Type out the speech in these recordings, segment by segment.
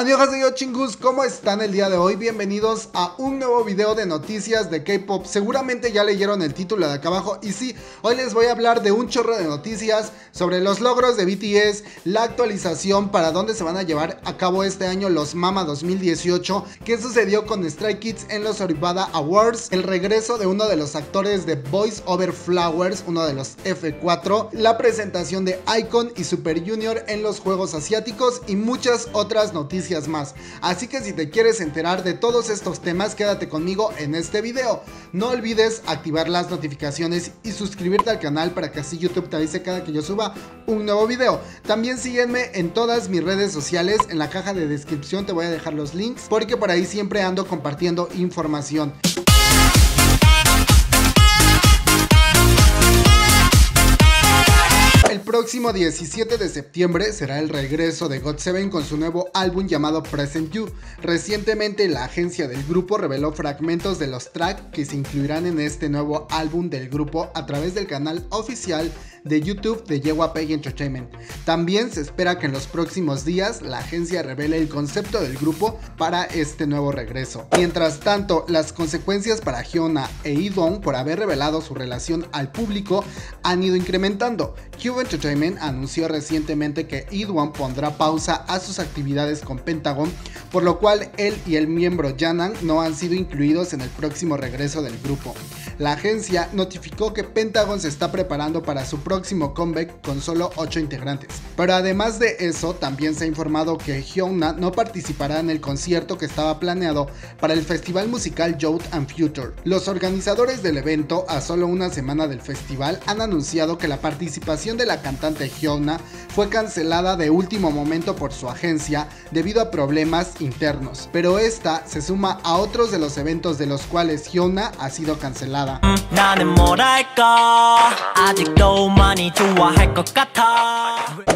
Annyeonghaseyo chingus, ¿cómo están el día de hoy? Bienvenidos a un nuevo video de noticias de K-Pop. Seguramente ya leyeron el título de acá abajo y sí, hoy les voy a hablar de un chorro de noticias sobre los logros de BTS, la actualización para dónde se van a llevar a cabo este año los MAMA 2018, qué sucedió con Stray Kids en los Oribada Awards, el regreso de uno de los actores de Boys Over Flowers, uno de los F4, la presentación de iKON y Super Junior en los Juegos Asiáticos y muchas otras noticias más. Así que si te quieres enterar de todos estos temas, quédate conmigo en este video. No olvides activar las notificaciones y suscribirte al canal para que así YouTube te avise cada que yo suba un nuevo video. También sígueme en todas mis redes sociales. En la caja de descripción te voy a dejar los links porque por ahí siempre ando compartiendo información. El próximo 17 de septiembre será el regreso de GOT7 con su nuevo álbum llamado Present You. Recientemente la agencia del grupo reveló fragmentos de los tracks que se incluirán en este nuevo álbum del grupo a través del canal oficial de YouTube de JYP Entertainment. También se espera que en los próximos días la agencia revele el concepto del grupo para este nuevo regreso. Mientras tanto, las consecuencias para HyunA e E'Dawn por haber revelado su relación al público han ido incrementando. Youth and Future anunció recientemente que E'Dawn pondrá pausa a sus actividades con Pentagon, por lo cual él y el miembro Yanan no han sido incluidos en el próximo regreso del grupo. La agencia notificó que Pentagon se está preparando para su próximo comeback con solo 8 integrantes, pero además de eso también se ha informado que HyunA no participará en el concierto que estaba planeado para el festival musical Youth and Future. Los organizadores del evento, a solo una semana del festival, han anunciado que la participación de la cantante HyunA fue cancelada de último momento por su agencia debido a problemas internos, pero esta se suma a otros de los eventos de los cuales HyunA ha sido cancelada.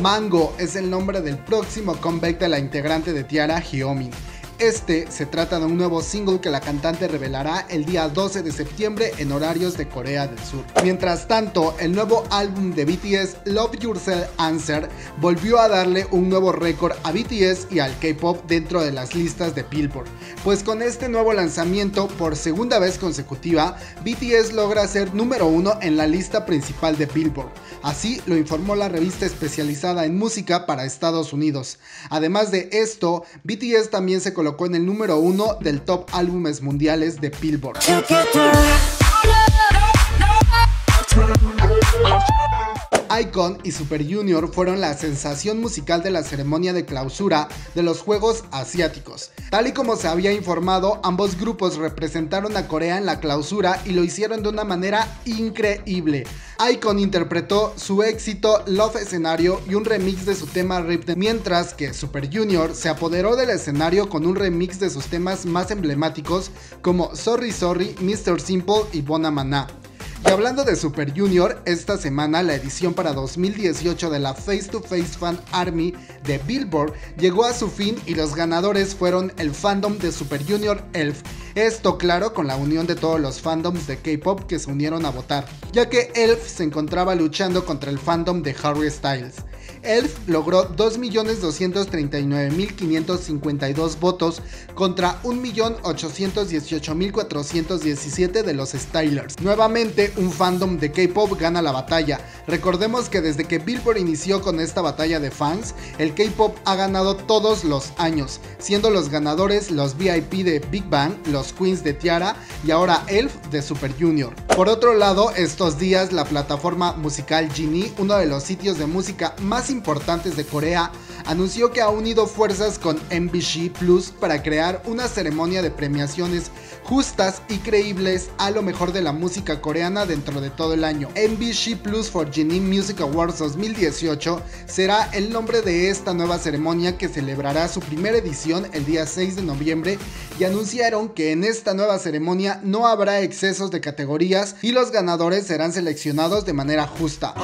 Mango es el nombre del próximo comeback de la integrante de Tiara, Hyomin. Este se trata de un nuevo single que la cantante revelará el día 12 de septiembre en horarios de Corea del Sur. Mientras tanto, el nuevo álbum de BTS, Love Yourself Answer, volvió a darle un nuevo récord a BTS y al K-Pop dentro de las listas de Billboard, pues con este nuevo lanzamiento, por segunda vez consecutiva, BTS logra ser número 1 en la lista principal de Billboard. Así lo informó la revista especializada en música para Estados Unidos. Además de esto, BTS también se colocó en el número 1 del top álbumes mundiales de Billboard. iKON y Super Junior fueron la sensación musical de la ceremonia de clausura de los Juegos Asiáticos. Tal y como se había informado, ambos grupos representaron a Corea en la clausura y lo hicieron de una manera increíble. iKON interpretó su éxito Love Escenario y un remix de su tema Rip, mientras que Super Junior se apoderó del escenario con un remix de sus temas más emblemáticos como Sorry Sorry, Mr. Simple y Bonamana. Y hablando de Super Junior, esta semana la edición para 2018 de la Face to Face Fan Army de Billboard llegó a su fin y los ganadores fueron el fandom de Super Junior Elf. Esto claro con la unión de todos los fandoms de K-Pop que se unieron a votar, ya que Elf se encontraba luchando contra el fandom de Harry Styles. Elf logró 2.239.552 votos contra 1.818.417 de los Stylers. Nuevamente un fandom de K-Pop gana la batalla. Recordemos que desde que Billboard inició con esta batalla de fans, el K-Pop ha ganado todos los años, siendo los ganadores los VIP de Big Bang, los Queens de Tiara y ahora Elf de Super Junior. Por otro lado, estos días la plataforma musical Genie, uno de los sitios de música más importantes de Corea, anunció que ha unido fuerzas con MBC Plus para crear una ceremonia de premiaciones justas y creíbles a lo mejor de la música coreana dentro de todo el año. MBC Plus for Genie Music Awards 2018 será el nombre de esta nueva ceremonia que celebrará su primera edición el día 6 de noviembre y anunciaron que en esta nueva ceremonia no habrá excesos de categorías y los ganadores serán seleccionados de manera justa.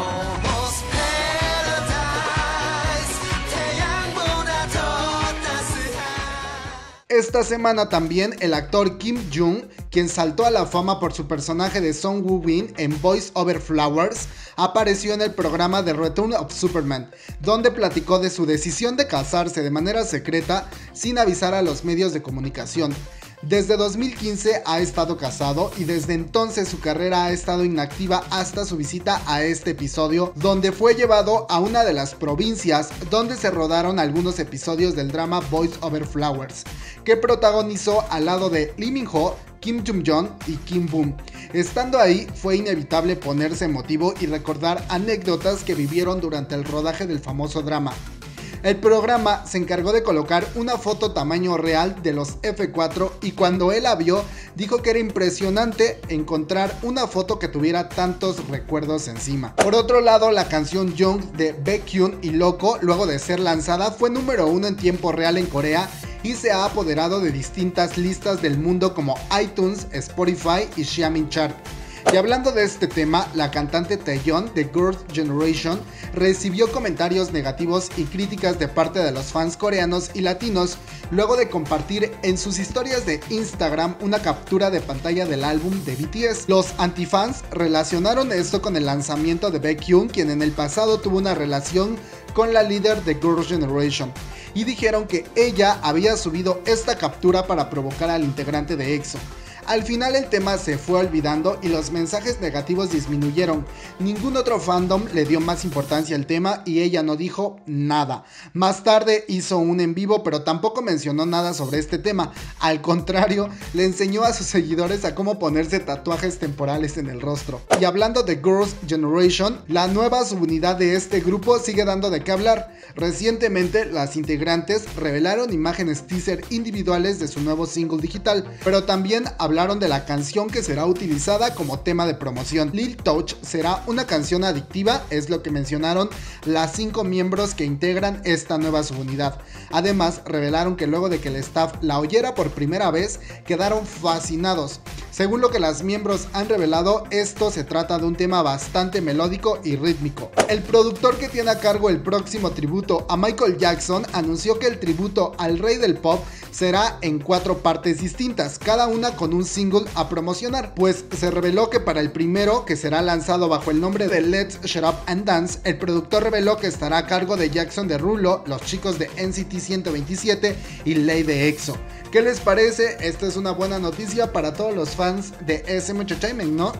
Esta semana también el actor Kim Jung, quien saltó a la fama por su personaje de Song Woo-bin en Boys Over Flowers, apareció en el programa The Return of Superman, donde platicó de su decisión de casarse de manera secreta sin avisar a los medios de comunicación. Desde 2015 ha estado casado y desde entonces su carrera ha estado inactiva hasta su visita a este episodio, donde fue llevado a una de las provincias donde se rodaron algunos episodios del drama Boys Over Flowers, que protagonizó al lado de Lee Min-ho, Kim Jung-jong y Kim Boom. Estando ahí, fue inevitable ponerse emotivo y recordar anécdotas que vivieron durante el rodaje del famoso drama. El programa se encargó de colocar una foto tamaño real de los F4 y cuando él la vio, dijo que era impresionante encontrar una foto que tuviera tantos recuerdos encima. Por otro lado, la canción Young de Baekhyun y Loco, luego de ser lanzada, fue número 1 en tiempo real en Corea y se ha apoderado de distintas listas del mundo como iTunes, Spotify y Xiaomi Chart. Y hablando de este tema, la cantante Taeyeon de Girls' Generation recibió comentarios negativos y críticas de parte de los fans coreanos y latinos luego de compartir en sus historias de Instagram una captura de pantalla del álbum de BTS. Los antifans relacionaron esto con el lanzamiento de Baekhyun, quien en el pasado tuvo una relación con la líder de Girls' Generation, y dijeron que ella había subido esta captura para provocar al integrante de EXO. Al final el tema se fue olvidando y los mensajes negativos disminuyeron. Ningún otro fandom le dio más importancia al tema y ella no dijo nada. Más tarde hizo un en vivo, pero tampoco mencionó nada sobre este tema. Al contrario, le enseñó a sus seguidores a cómo ponerse tatuajes temporales en el rostro. Y hablando de Girls' Generation, la nueva subunidad de este grupo sigue dando de qué hablar. Recientemente las integrantes revelaron imágenes teaser individuales de su nuevo single digital, pero también hablaron de la canción que será utilizada como tema de promoción. Lil Touch será una canción adictiva, es lo que mencionaron las 5 miembros que integran esta nueva subunidad. Además, revelaron que luego de que el staff la oyera por primera vez, quedaron fascinados. Según lo que las miembros han revelado, esto se trata de un tema bastante melódico y rítmico. El productor que tiene a cargo el próximo tributo a Michael Jackson anunció que el tributo al rey del pop será en 4 partes distintas, cada una con un single a promocionar, pues se reveló que para el primero, que será lanzado bajo el nombre de Let's Shut Up and Dance, el productor reveló que estará a cargo de Jackson Derulo, los chicos de NCT 127 y Lay de EXO. ¿Qué les parece? Esta es una buena noticia para todos los fans de SM Entertainment, ¿no?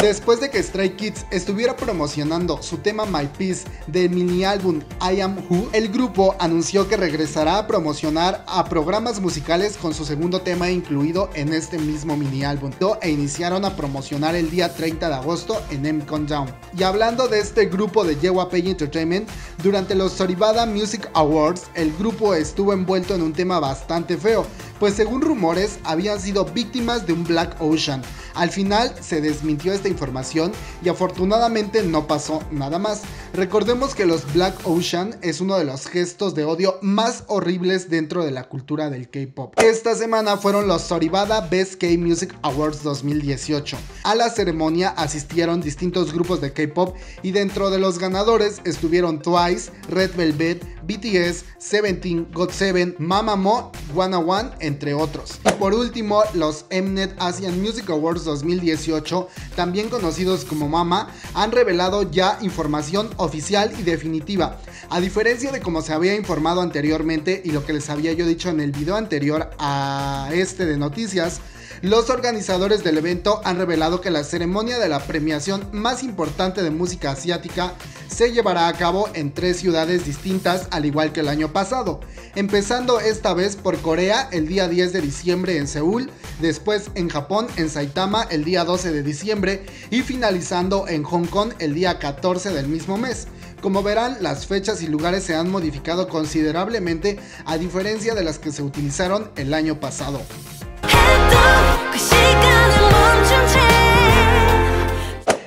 Después de que Stray Kids estuviera promocionando su tema My Peace del mini álbum I Am Who, el grupo anunció que regresará a promocionar a programas musicales con su segundo tema incluido en este mismo mini álbum, e iniciaron a promocionar el día 30 de agosto en M Countdown. Y hablando de este grupo de JYP Entertainment, durante los Oribada Music Awards, el grupo estuvo envuelto en un tema bastante feo, pues según rumores habían sido víctimas de un Black Ocean. Al final se desmintió esta información y afortunadamente no pasó nada más. Recordemos que los Black Ocean es uno de los gestos de odio más horribles dentro de la cultura del K-pop. Esta semana fueron los Soribada Best K-Music Awards 2018. A la ceremonia asistieron distintos grupos de K-pop y dentro de los ganadores estuvieron Twice, Red Velvet, BTS, Seventeen, GOT7, MAMA, WANA1, entre otros. Y por último, los Mnet Asian Music Awards 2018, también conocidos como MAMA, han revelado ya información oficial y definitiva. A diferencia de como se había informado anteriormente y lo que les había yo dicho en el video anterior a este de noticias, los organizadores del evento han revelado que la ceremonia de la premiación más importante de música asiática se llevará a cabo en 3 ciudades distintas, al igual que el año pasado, empezando esta vez por Corea el día 10 de diciembre en Seúl, después en Japón en Saitama el día 12 de diciembre y finalizando en Hong Kong el día 14 del mismo mes. Como verán, las fechas y lugares se han modificado considerablemente a diferencia de las que se utilizaron el año pasado.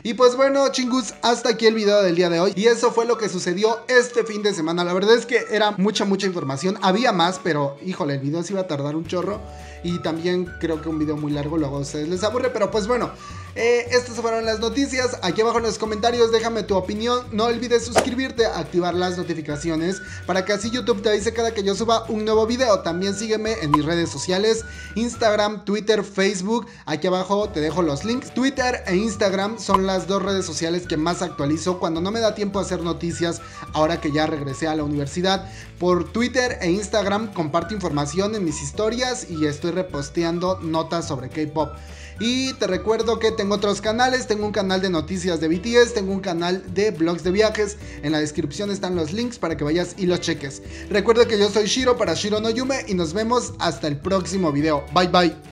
Y pues bueno, chingus, hasta aquí el video del día de hoy. Y eso fue lo que sucedió este fin de semana. La verdad es que era mucha información. Había más, pero híjole, el video sí iba a tardar un chorro. Y también creo que un video muy largo luego a ustedes les aburre. Pero pues bueno, estas fueron las noticias. Aquí abajo en los comentarios déjame tu opinión. No olvides suscribirte, activar las notificaciones para que así YouTube te avise cada que yo suba un nuevo video. También sígueme en mis redes sociales, Instagram, Twitter, Facebook. Aquí abajo te dejo los links. Twitter e Instagram son las dos redes sociales que más actualizo cuando no me da tiempo a hacer noticias. Ahora que ya regresé a la universidad, por Twitter e Instagram comparto información en mis historias y estoy reposteando notas sobre K-pop. Y te recuerdo que tengo otros canales. Tengo un canal de noticias de BTS, tengo un canal de blogs de viajes. En la descripción están los links para que vayas y los cheques. Recuerda que yo soy Shiro para Shiro no Yume y nos vemos hasta el próximo video. Bye bye.